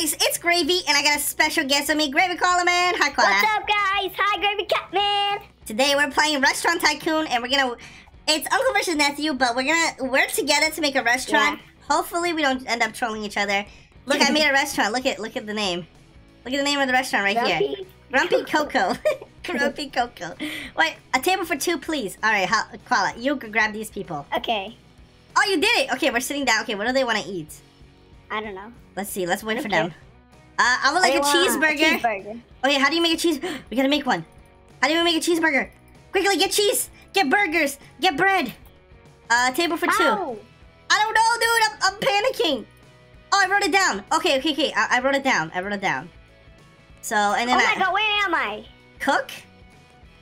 guys, it's Gravy, and I got a special guest with me, GravyKoalaMan. Hi, Koala. What's up, guys? Hi, Gravycatman. Today we're playing Restaurant Tycoon, and we're gonna. It's uncle versus nephew, but we're gonna work together to make a restaurant. Yeah. Hopefully, we don't end up trolling each other. Look, I made a restaurant. Look at the name. Look at the name of the restaurant right here. Grumpy Coco. Grumpy Coco. Wait, a table for two, please. All right, Koala, you can grab these people. Okay. Oh, you did it. Okay, we're sitting down. Okay, what do they want to eat? I don't know. Let's see. Let's wait for them. I would like a cheeseburger. Okay, how do you make a cheese? We gotta make one. How do we make a cheeseburger? Quickly, get cheese. Get burgers. Get bread. Table for two. I don't know, dude. I'm panicking. Oh, I wrote it down. Okay. I wrote it down. So, and then oh my God, where am I? Cook?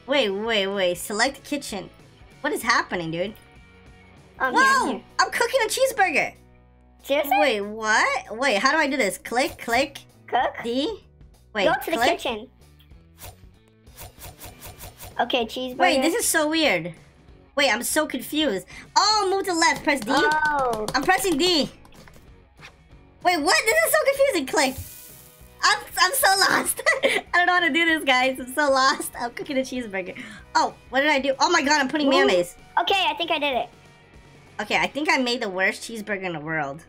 Wait. Select kitchen. What is happening, dude? Whoa! I'm cooking a cheeseburger. Seriously? Wait, what? Wait, how do I do this? Click. Cook? D? Wait, go to the kitchen. Okay, cheeseburger. Wait, this is so weird. Wait, I'm so confused. Oh, move to the left. Press D? Oh. I'm pressing D. Wait, what? This is so confusing. Click. I'm so lost. I don't know how to do this, guys. I'm so lost. I'm cooking a cheeseburger. Oh, what did I do? Oh my God, I'm putting mayonnaise. Okay, I think I did it. Okay, I think I made the worst cheeseburger in the world.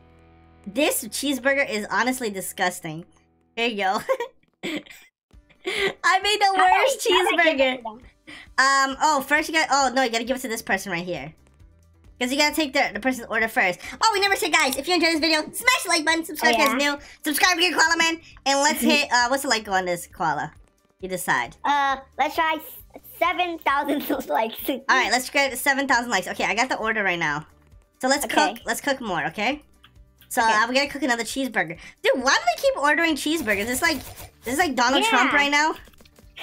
This cheeseburger is honestly disgusting. There you go. I made the worst cheeseburger. Oh, first you got. Oh no, you gotta give it to this person right here. Because you gotta take the person's order first. Oh, we never said, guys, if you enjoyed this video, smash the like button, subscribe if you guys new, subscribe to GravyKoalaMan, and let's hit, what's the like on this, Koala? You decide. Let's try 7,000 likes. Alright, let's get 7,000 likes. Okay, I got the order right now. So let's cook, more, okay? So we're gonna cook another cheeseburger. Dude, why do they keep ordering cheeseburgers? This is like Donald Trump right now.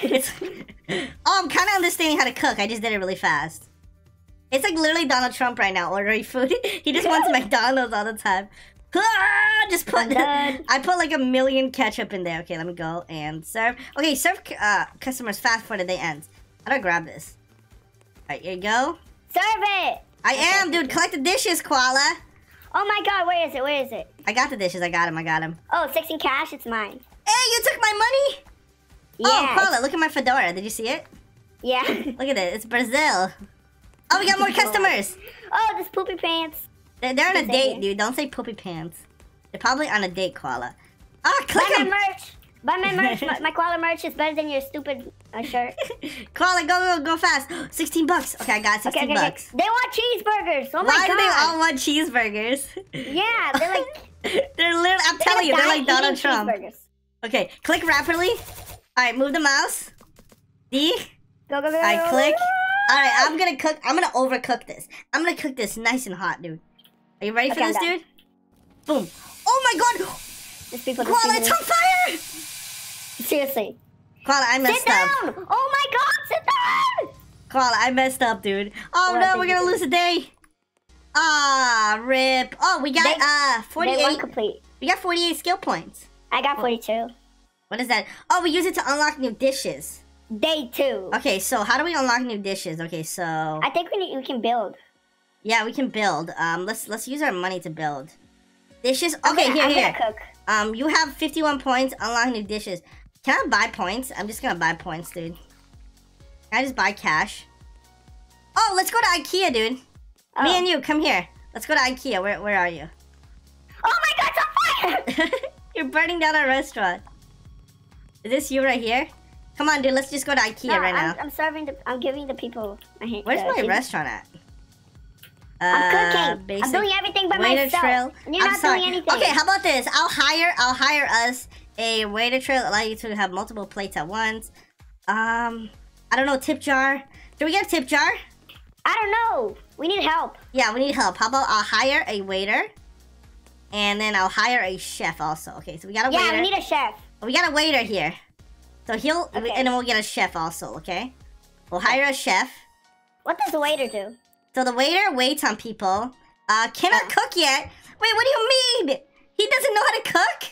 I'm kinda understanding how to cook, I just did it really fast. It's like literally Donald Trump right now ordering food. He just wants McDonald's all the time. Just put... I put like 1,000,000 ketchup in there. Okay, let me go and serve. Okay, serve customers fast before the day ends. How do I grab this? All right, here you go. Serve it! I am, dude. Collect the dishes, Koala. Oh my God, where is it? I got the dishes. I got him. Oh, 6 in cash? It's mine. Hey, you took my money? Yeah. Oh, Koala, look at my fedora. Did you see it? Yeah. Look at it. It's Brazil. Oh, we got more customers! Oh, this poopy pants. They're on a date, dude. Don't say poopy pants. They're probably on a date, Koala. Ah, click them. Buy my merch. My Koala merch is better than your stupid shirt. Koala, go fast. $16. Okay, I got $16. They want cheeseburgers. Oh my God. Why do they all want cheeseburgers? Yeah, they're like... I'm telling you, they're like Donald Trump. Okay, click rapidly. All right, move the mouse. D. Go. I click. All right, I'm gonna cook. I'm gonna overcook this. I'm gonna cook this nice and hot, dude. Are you ready for this, dude? Boom! Oh my God! Koala, it's on fire! Seriously, Koala, I messed up. Sit down! Oh my God, sit down! Koala, I messed up, dude. Oh no, we're gonna lose a day. Ah, rip. Oh, we got 48. They won complete. We got 48 skill points. I got 42. What is that? Oh, we use it to unlock new dishes. Day 2. Okay, so how do we unlock new dishes? Okay, so I think we can build. Yeah, we can build. Let's use our money to build dishes. Okay, here. Cook. You have 51 points. Unlock new dishes. Can I buy points? I'm just gonna buy points, dude. Can I just buy cash? Oh, let's go to IKEA, dude. Oh. Me and you, come here. Let's go to IKEA. Where are you? Oh my God, it's on fire! You're burning down our restaurant. Is this you right here? Come on, dude. Let's just go to IKEA now. I'm giving the people my hand. Where's my restaurant at? I'm cooking. Basic. I'm doing everything by myself. Trail. And you're not doing anything. Okay, how about this? I'll hire us a waiter trail. Allow you to have multiple plates at once. I don't know. Tip jar. Do we get a tip jar? I don't know. We need help. Yeah, we need help. How about I'll hire a waiter, and then I'll hire a chef also. Okay, so we got a waiter. Yeah, we need a chef. We got a waiter here. So and then we'll get a chef also, okay? We'll hire a chef. What does the waiter do? So the waiter waits on people. Cannot cook yet. Wait, what do you mean? He doesn't know how to cook?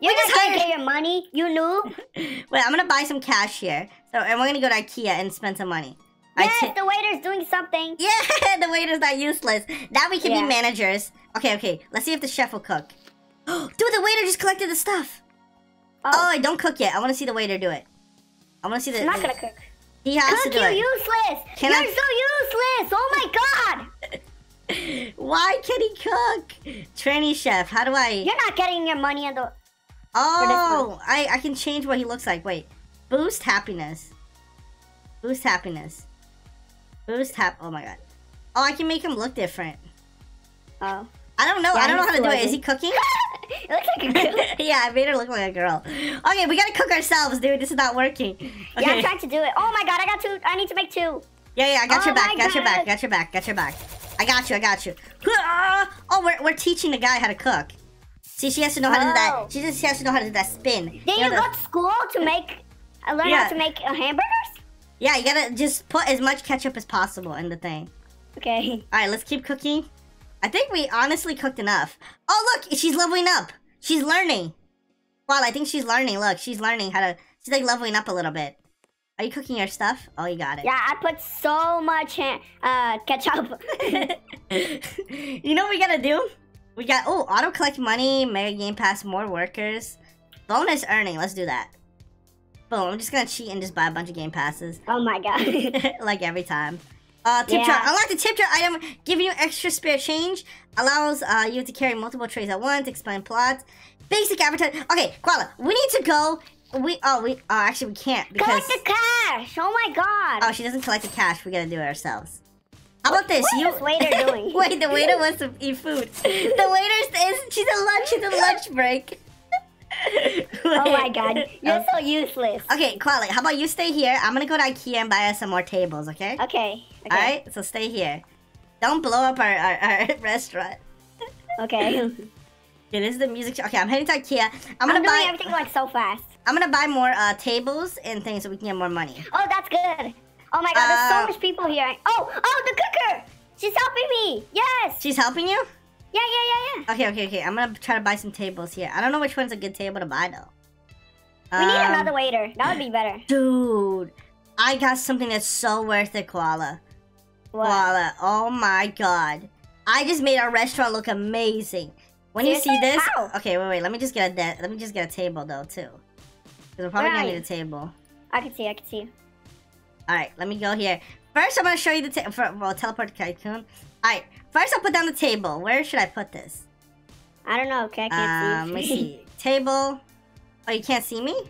You're just gonna get your money, you noob. Wait, I'm gonna buy some cash here. So, and we're gonna go to IKEA and spend some money. Yes, the waiter's doing something. Yeah, the waiter's not useless. Now we can be managers. Okay, let's see if the chef will cook. Dude, the waiter just collected the stuff. Oh, don't cook yet. I want to see the waiter do it. I want to see the... I'm not going to cook. He has cook, to do you're it. Useless. Can you're so useless. Oh, my God. Why can't he cook? Tranny chef, how do I... You're not getting your money on the... Oh, I can change what he looks like. Wait. Boost happiness. Boost happiness. Boost hap... Oh, my God. Oh, I can make him look different. Oh. I don't know. Yeah, I don't know how to do it. Is he cooking? It looks like a girl. Yeah, I made her look like a girl. Okay, we gotta cook ourselves, dude. This is not working. Okay. Yeah, I'm trying to do it. Oh, my God. I got two. I need to make two. Yeah, yeah. I got your back. Got your back. Got your back. Got your back. I got you. I got you. Oh, we're teaching the guy how to cook. See, she has to know how to do that. She just has to know how to do that spin. Did you go to school to make... learn how to make hamburgers? Yeah, you gotta just put as much ketchup as possible in the thing. Okay. All right, let's keep cooking. I think we honestly cooked enough. Oh, look, she's leveling up. She's learning. Wow, I think she's learning. Look, she's learning how to... She's, like, leveling up a little bit. Are you cooking your stuff? Oh, you got it. Yeah, I put so much ketchup. You know what we gotta do? We got... Oh, auto-collect money, Mega Game Pass, more workers. Bonus earning. Let's do that. Boom. I'm just gonna cheat and just buy a bunch of Game Passes. Oh, my God. Like, every time. Tip jar. Unlock the tip jar item, giving you extra spare change. Allows you to carry multiple trays at once. Expand plots. Basic advertising. Okay, Koala, we need to go. Actually we can't because collect the cash. Oh my God. Oh, she doesn't collect the cash. We gotta do it ourselves. How about this? What is this waiter doing? Wait, the waiter wants to eat food. The waiter is. She's at lunch break. Oh my God, you're so useless. Okay, Koala, how about you stay here? I'm gonna go to IKEA and buy us some more tables, okay? Okay. All right, so stay here. Don't blow up our restaurant. Okay. It is the music show. Okay, I'm heading to IKEA. I'm gonna buy everything like so fast. I'm gonna buy more tables and things so we can get more money. Oh, that's good. Oh my God, there's so much people here. Oh, the cooker. She's helping me. Yes. She's helping you? Yeah. Okay. I'm gonna try to buy some tables here. I don't know which one's a good table to buy, though. We need another waiter. That would be better. Dude, I got something that's so worth it, Koala. What? Koala, oh my God. I just made our restaurant look amazing. When Seriously? You see this... How? Okay, wait. Let me just get a table, though, too. Because we're probably gonna need a table. I can see. All right, let me go here. First, I'm gonna show you the table. Well, teleport to Tycoon. All right, first I'll put down the table. Where should I put this? I don't know. Okay, I can't see. Let me see. Table. Oh, you can't see me?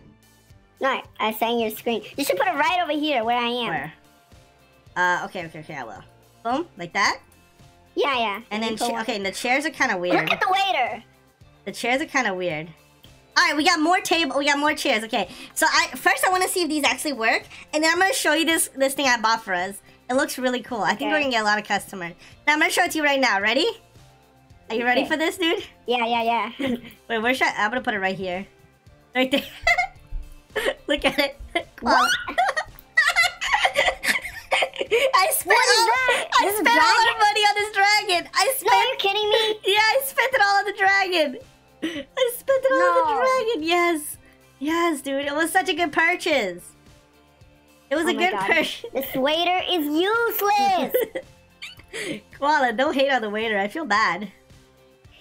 No, I was saying your screen. You should put it right over here where I am. Where? Okay, I will. Boom, like that? Yeah. And then, okay, and the chairs are kind of weird. Look at the waiter. The chairs are kind of weird. All right, we got more table. We got more chairs. Okay, so I want to see if these actually work, and then I'm gonna show you this thing I bought for us. It looks really cool. I think we're gonna get a lot of customers. Now I'm gonna show it to you right now. Ready? Are you ready for this, dude? Yeah. Wait, where should I'm gonna put it right here. Right there. Look at it. What? I spent all the money on this dragon. No, are you kidding me? Yeah, I spent it all on the dragon. I spent it all on the dragon. Yes, dude. It was such a good purchase. It was a good purchase. This waiter is useless. Koala, don't hate on the waiter. I feel bad.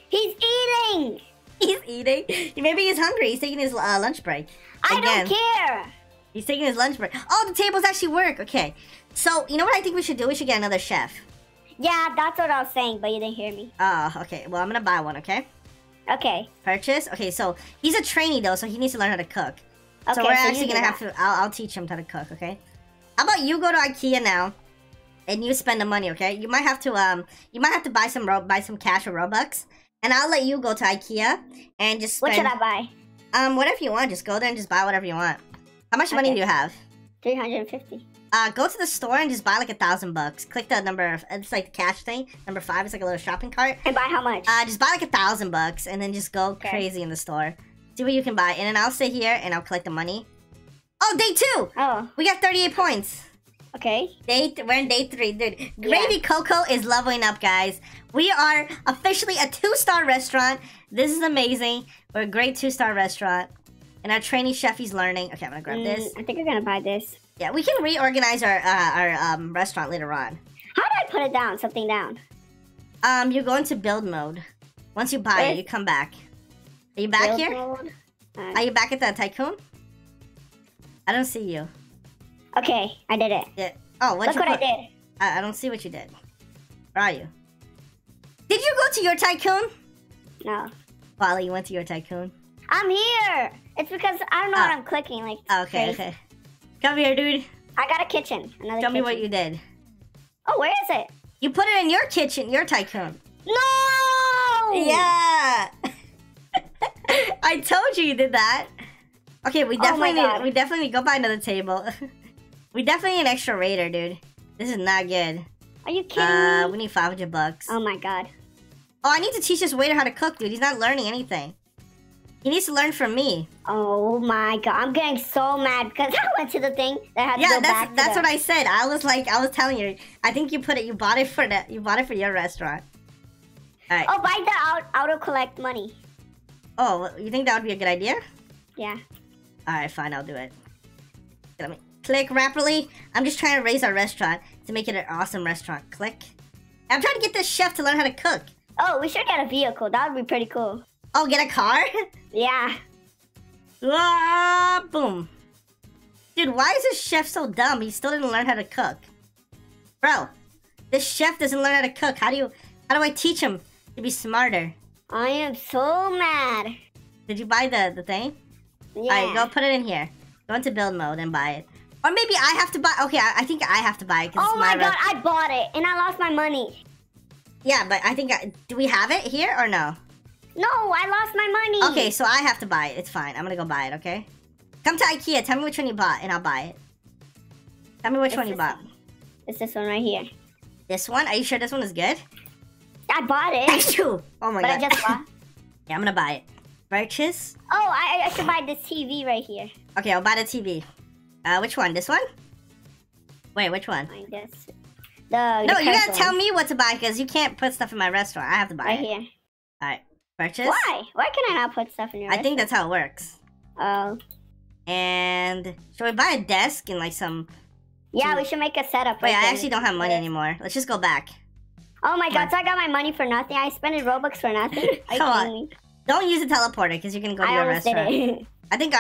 He's eating. Maybe he's hungry. He's taking his lunch break. Again. I don't care. He's taking his lunch break. Oh, the tables actually work. Okay. So, you know what I think we should do? We should get another chef. Yeah, that's what I was saying, but you didn't hear me. Oh, okay. Well, I'm going to buy one, okay? Okay. Purchase? Okay, so he's a trainee, though, so he needs to learn how to cook. Okay, so we're actually going to have to... I'll teach him how to cook, okay? How about you go to IKEA now, and you spend the money, okay? You might have to buy some cash or Robux, and I'll let you go to IKEA and just spend... What should I buy? Whatever you want. Just go there and just buy whatever you want. How much money do you have? 350. Go to the store and just buy like 1,000 bucks. Click the number of... It's like the cash thing. Number 5 is like a little shopping cart. And buy how much? Just buy like 1,000 bucks and then just go crazy in the store. See what you can buy. And then I'll sit here and I'll collect the money. Oh, day 2! Oh. We got 38 points. Okay. We're in day 3, dude. Gravy Coco is leveling up, guys. We are officially a 2-star restaurant. This is amazing. We're a great 2-star restaurant. And our trainee chef, he's learning. Okay, I'm gonna grab this. I think we're gonna buy this. Yeah, we can reorganize our restaurant later on. How do I put it down? Something down? You go into build mode. Once you buy it, you come back. Are you back here? Are you back at the tycoon? I don't see you. Okay, I did it. Yeah. Oh, what'd you put? Look what I did. I don't see what you did. Where are you? Did you go to your tycoon? No. Polly, you went to your tycoon? I'm here. It's because I don't know what I'm clicking. Like, okay. Come here, dude. I got a kitchen. Tell me what you did. Oh, where is it? You put it in your kitchen, your tycoon. No! Yeah. I told you did that. Okay, we definitely need to go buy another table. We definitely need an extra raider, dude. This is not good. Are you kidding me? We need 500 bucks. Oh my god. Oh, I need to teach this waiter how to cook, dude. He's not learning anything. He needs to learn from me. Oh my god, I'm getting so mad because I went to the thing that had to go back. Yeah, that's what I said. I was like, I was telling you. I think you put it. You bought it for that. You bought it for your restaurant. All right. Oh, buy the auto collect money. Oh, you think that would be a good idea? Yeah. All right, fine. I'll do it. Let me click rapidly. I'm just trying to raise our restaurant to make it an awesome restaurant. Click. I'm trying to get this chef to learn how to cook. Oh, we should get a vehicle. That would be pretty cool. Oh, get a car? Yeah. Boom. Dude, why is this chef so dumb? He still didn't learn how to cook. Bro, this chef doesn't learn how to cook. How do I teach him to be smarter? I am so mad. Did you buy the thing? Yeah. Alright, go put it in here. Go into build mode and buy it. Or maybe I have to buy... Okay, I think I have to buy it. Oh my god, I bought it and I lost my money. Yeah, but I think... Do we have it here or no? No, I lost my money. Okay, so I have to buy it. It's fine. I'm gonna go buy it, okay? Come to IKEA. Tell me which one you bought, and I'll buy it. Tell me which one you bought. It's this one right here. This one? Are you sure this one is good? I bought it. Oh my god. But I just bought. Yeah, I'm gonna buy it. Purchase? Oh, I should buy this TV right here. Okay, I'll buy the TV. Which one? This one? Wait, which one? I guess. No, you gotta tell me what to buy, because you can't put stuff in my restaurant. I have to buy it. Right here. All right. Purchase. Why? Why can I not put stuff in your restaurant? I think that's how it works. Oh. And should we buy a desk and like some... Yeah, we should make a setup. Wait, I actually don't have money anymore. Let's just go back. Oh my god, so I got my money for nothing. I spent in Robux for nothing. Come on. Don't use the teleporter because you're going to go to your restaurant. I think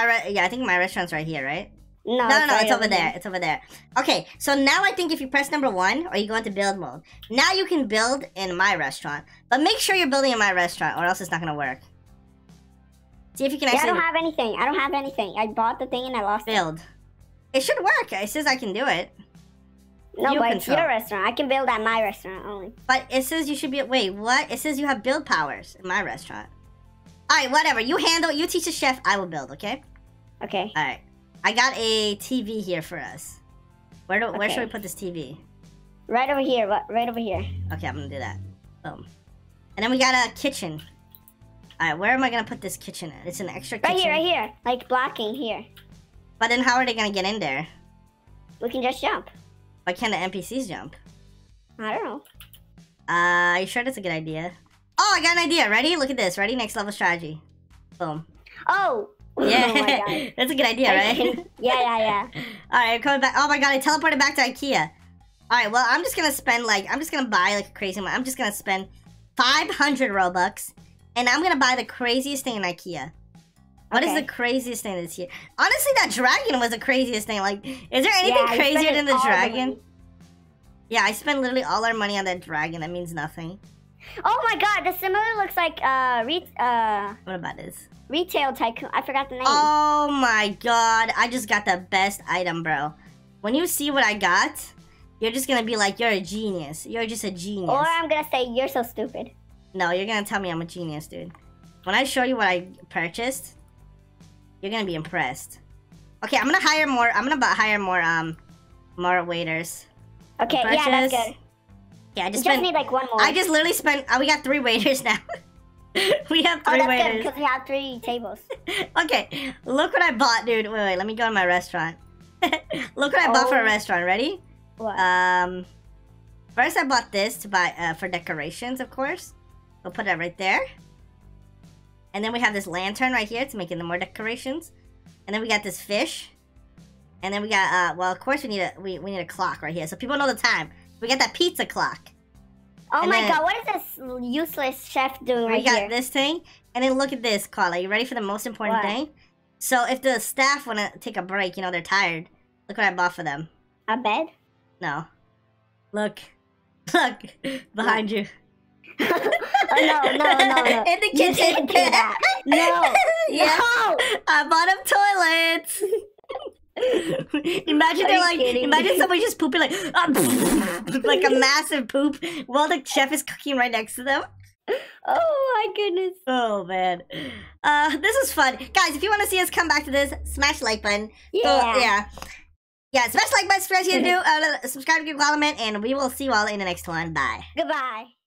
my restaurant's right here, right? No, it's over there. It's over there. Okay, so now I think if you press number 1 or you go into build mode, now you can build in my restaurant. But make sure you're building in my restaurant or else it's not going to work. See if you can actually... Yeah, I don't have anything. I don't have anything. I bought the thing and I lost build. It should work. It says I can do it. No, but it's your restaurant. I can build at my restaurant only. But it says you should be... Wait, what? It says you have build powers in my restaurant. All right, whatever. You handle... You teach the chef. I will build, okay? Okay. All right. I got a TV here for us. Where should we put this TV? Right over here. Right over here. Okay, I'm gonna do that. Boom. And then we got a kitchen. All right, where am I gonna put this kitchen at? It's an extra kitchen. Right here. Like blocking here. But then how are they gonna get in there? We can just jump. Why can't the NPCs jump? I don't know. Are you sure that's a good idea? Oh, I got an idea. Ready? Look at this. Ready? Next level strategy. Boom. Oh. Yeah, oh my god. That's a good idea, right? Yeah. All right, coming back. Oh my god, I teleported back to IKEA. All right, well, I'm just gonna spend like, I'm just gonna buy like a crazy amount. I'm just gonna spend 500 Robux, and I'm gonna buy the craziest thing in IKEA. What is the craziest thing this year? Honestly, that dragon was the craziest thing. Like, is there anything crazier than the dragon? Yeah, I spent literally all our money on that dragon. That means nothing. Oh my god, the similar looks like what about this? Retail Tycoon. I forgot the name. Oh my god, I just got the best item, bro. When you see what I got, you're just gonna be like, you're a genius. You're just a genius. Or I'm gonna say, you're so stupid. No, you're gonna tell me I'm a genius, dude. When I show you what I purchased, you're gonna be impressed. Okay, I'm gonna hire more. I'm gonna hire more waiters. Okay, yeah, that's good. Yeah, I just need like one more. I just literally spent... we got 3 waiters now. We have 3 waiters. Oh, that's good because we have 3 tables. Okay, look what I bought, dude. Wait, let me go to my restaurant. Look what I bought for a restaurant. Ready? What? First, I bought this to buy for decorations, of course. We'll put it right there. And then we have this lantern right here to make more decorations. And then we got this fish. And then we got... well, of course, we need a clock right here. So people know the time. We got that pizza clock. Oh my god, what is this useless chef doing right here. We got this thing. And then look at this, Koala. You ready for the most important thing? So if the staff want to take a break, you know, they're tired. Look what I bought for them. A bed? No. Look. Look. Behind you. No. In the kitchen. You do that. No. Yeah. No. I bought them toilets. Imagine they're like, imagine somebody just pooping like, like a massive poop while the chef is cooking right next to them. Oh my goodness. Oh man. This is fun. Guys, if you want to see us come back to this, smash the like button. Yeah. Yeah, smash the like button, subscribe to the channel, subscribe to GravyKoalaMan, and we will see you all in the next one. Bye. Goodbye.